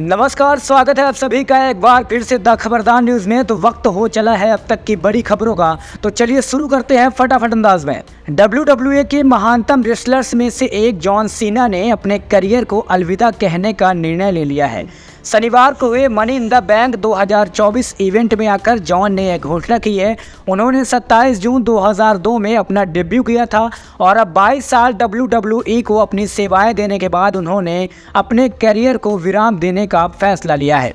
नमस्कार, स्वागत है आप सभी का एक बार फिर से द खबरदार न्यूज़ में। तो वक्त हो चला है अब तक की बड़ी खबरों का, तो चलिए शुरू करते हैं फटाफट अंदाज में। WWE के महानतम रेसलर्स में से एक जॉन सीना ने अपने करियर को अलविदा कहने का निर्णय ले लिया है। शनिवार को हुए money in the bank 2024 event में आकर जॉन ने यह घोषणा की है। उन्होंने 27 जून 2002 में अपना डेब्यू किया था और अब 22 साल WWE को अपनी सेवाएं देने के बाद उन्होंने अपने करियर को विराम देने का फैसला लिया है।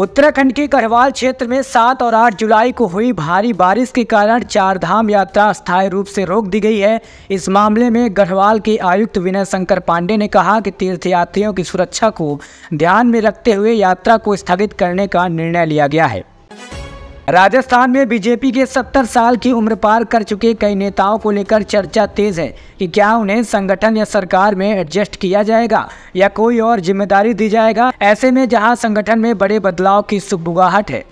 उत्तराखंड के गढ़वाल क्षेत्र में 7 और 8 जुलाई को हुई भारी बारिश के कारण चारधाम यात्रा अस्थायी रूप से रोक दी गई है। इस मामले में गढ़वाल के आयुक्त विनय शंकर पांडे ने कहा कि तीर्थयात्रियों की सुरक्षा को ध्यान में रखते हुए यात्रा को स्थगित करने का निर्णय लिया गया है। राजस्थान में बीजेपी के 70 साल की उम्र पार कर चुके कई नेताओं को लेकर चर्चा तेज है कि क्या उन्हें संगठन या सरकार में एडजस्ट किया जाएगा या कोई और जिम्मेदारी दी जाएगा। ऐसे में जहां संगठन में बड़े बदलाव की सुगबुगाहट है।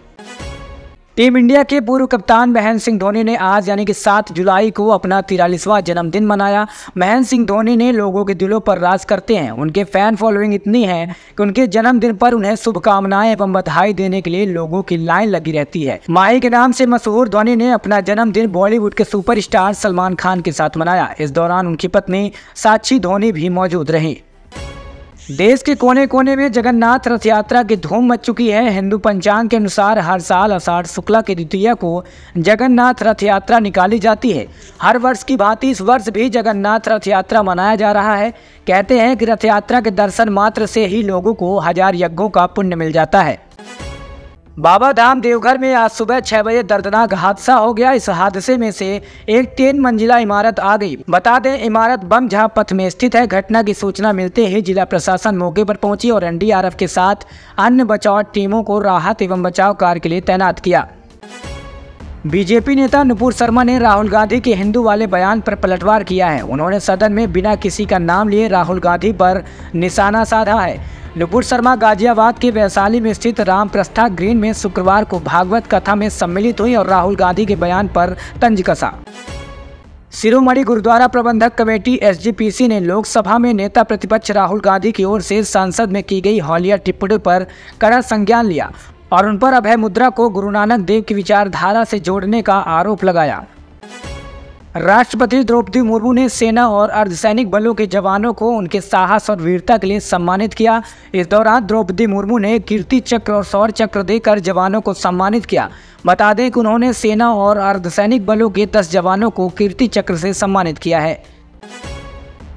टीम इंडिया के पूर्व कप्तान महेंद्र सिंह धोनी ने आज यानी कि 7 जुलाई को अपना 43वां जन्मदिन मनाया। महेंद्र सिंह धोनी ने लोगों के दिलों पर राज करते हैं। उनके फैन फॉलोइंग इतनी है कि उनके जन्मदिन पर उन्हें शुभकामनाएं एवं बधाई देने के लिए लोगों की लाइन लगी रहती है। माही के नाम से मशहूर धोनी ने अपना जन्मदिन बॉलीवुड के सुपरस्टार सलमान खान के साथ मनाया। इस दौरान उनकी पत्नी साक्षी धोनी भी मौजूद रहीं। देश के कोने कोने में जगन्नाथ रथ यात्रा की धूम मच चुकी है। हिंदू पंचांग के अनुसार हर साल आषाढ़ शुक्ला की द्वितीया को जगन्नाथ रथ यात्रा निकाली जाती है। हर वर्ष की भांति इस वर्ष भी जगन्नाथ रथ यात्रा मनाया जा रहा है। कहते हैं कि रथ यात्रा के दर्शन मात्र से ही लोगों को 1000 यज्ञों का पुण्य मिल जाता है। बाबाधाम देवघर में आज सुबह 6 बजे दर्दनाक हादसा हो गया। इस हादसे में से एक 3 मंजिला इमारत आ गई। बता दें, इमारत बमझां पथ में स्थित है। घटना की सूचना मिलते ही जिला प्रशासन मौके पर पहुंची और एनडीआरएफ के साथ अन्य बचाव टीमों को राहत एवं बचाव कार्य के लिए तैनात किया। बीजेपी नेता नुपुर शर्मा ने राहुल गांधी के हिंदू वाले बयान पर पलटवार किया है। उन्होंने सदन में बिना किसी का नाम लिए राहुल गांधी पर निशाना साधा है। नुपुर शर्मा गाजियाबाद के वैशाली में स्थित रामप्रस्था ग्रीन में शुक्रवार को भागवत कथा में सम्मिलित हुई और राहुल गांधी के बयान पर तंज कसा। शिरोमणि गुरुद्वारा प्रबंधक कमेटी (SGPC) ने लोकसभा में नेता प्रतिपक्ष राहुल गांधी की ओर से संसद में की गई हौलिया टिप्पणी पर कड़ा संज्ञान लिया और उन पर अभय मुद्रा को गुरु नानक देव की विचारधारा से जोड़ने का आरोप लगाया। राष्ट्रपति द्रौपदी मुर्मू ने सेना और अर्धसैनिक बलों के जवानों को उनके साहस और वीरता के लिए सम्मानित किया। इस दौरान द्रौपदी मुर्मू ने कीर्ति चक्र और शौर्य चक्र देकर जवानों को सम्मानित किया। बता दें कि उन्होंने सेना और अर्धसैनिक बलों के 10 जवानों को कीर्ति चक्र से सम्मानित किया है।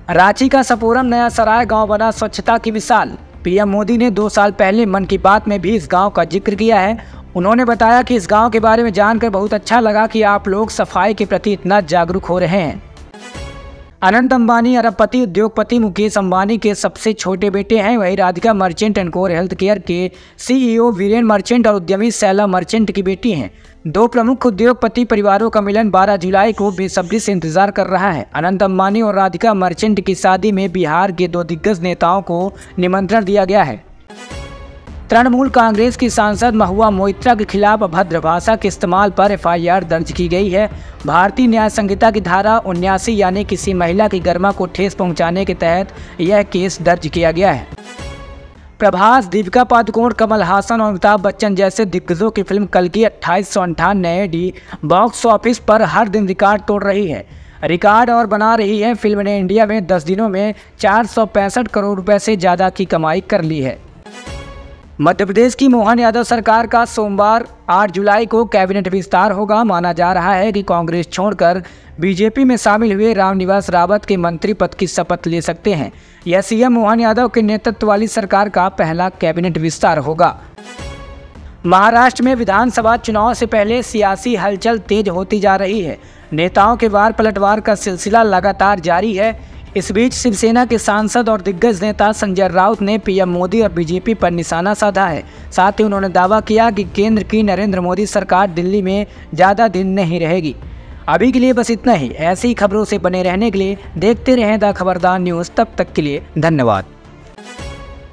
रांची का सपोरम नया सराय गाँव बना स्वच्छता की मिसाल। पीएम मोदी ने 2 साल पहले मन की बात में भी इस गाँव का जिक्र किया है। उन्होंने बताया कि इस गांव के बारे में जानकर बहुत अच्छा लगा कि आप लोग सफाई के प्रति इतना जागरूक हो रहे हैं। अनंत अम्बानी अरबपति उद्योगपति मुकेश अम्बानी के सबसे छोटे बेटे हैं। वहीं Radhika Merchant Encore health care के सीईओ वीरेन मर्चेंट और उद्यमी सैला मर्चेंट की बेटी हैं। 2 प्रमुख उद्योगपति परिवारों का मिलन 12 जुलाई को बेसब्री से इंतजार कर रहा है। अनंत अम्बानी और राधिका मर्चेंट की शादी में बिहार के 2 दिग्गज नेताओं को निमंत्रण दिया गया है। तृणमूल कांग्रेस की सांसद महुआ मोइत्रा के खिलाफ अभद्र भाषा के इस्तेमाल पर एफआईआर दर्ज की गई है। भारतीय न्याय संहिता की धारा 79 यानी किसी महिला की गरिमा को ठेस पहुंचाने के तहत यह केस दर्ज किया गया है। प्रभास, दीपिका पादुकोण, कमल हासन और अमिताभ बच्चन जैसे दिग्गजों की फिल्म कल की 2898 बॉक्स ऑफिस पर हर दिन रिकॉर्ड तोड़ रही है। रिकॉर्ड और बना रही है। फिल्म ने इंडिया में 10 दिनों में 465 करोड़ रुपये से ज़्यादा की कमाई कर ली है। मध्य प्रदेश की मोहन यादव सरकार का सोमवार 8 जुलाई को कैबिनेट विस्तार होगा। माना जा रहा है कि कांग्रेस छोड़कर बीजेपी में शामिल हुए रामनिवास रावत के मंत्री पद की शपथ ले सकते हैं। यह सीएम मोहन यादव के नेतृत्व वाली सरकार का पहला कैबिनेट विस्तार होगा। महाराष्ट्र में विधानसभा चुनाव से पहले सियासी हलचल तेज होती जा रही है। नेताओं के वार पलटवार का सिलसिला लगातार जारी है। इस बीच शिवसेना के सांसद और दिग्गज नेता संजय राउत ने पीएम मोदी और बीजेपी पर निशाना साधा है। साथ ही उन्होंने दावा किया कि केंद्र की नरेंद्र मोदी सरकार दिल्ली में ज़्यादा दिन नहीं रहेगी। अभी के लिए बस इतना ही। ऐसी खबरों से बने रहने के लिए देखते रहें द खबरदार न्यूज़। तब तक के लिए धन्यवाद।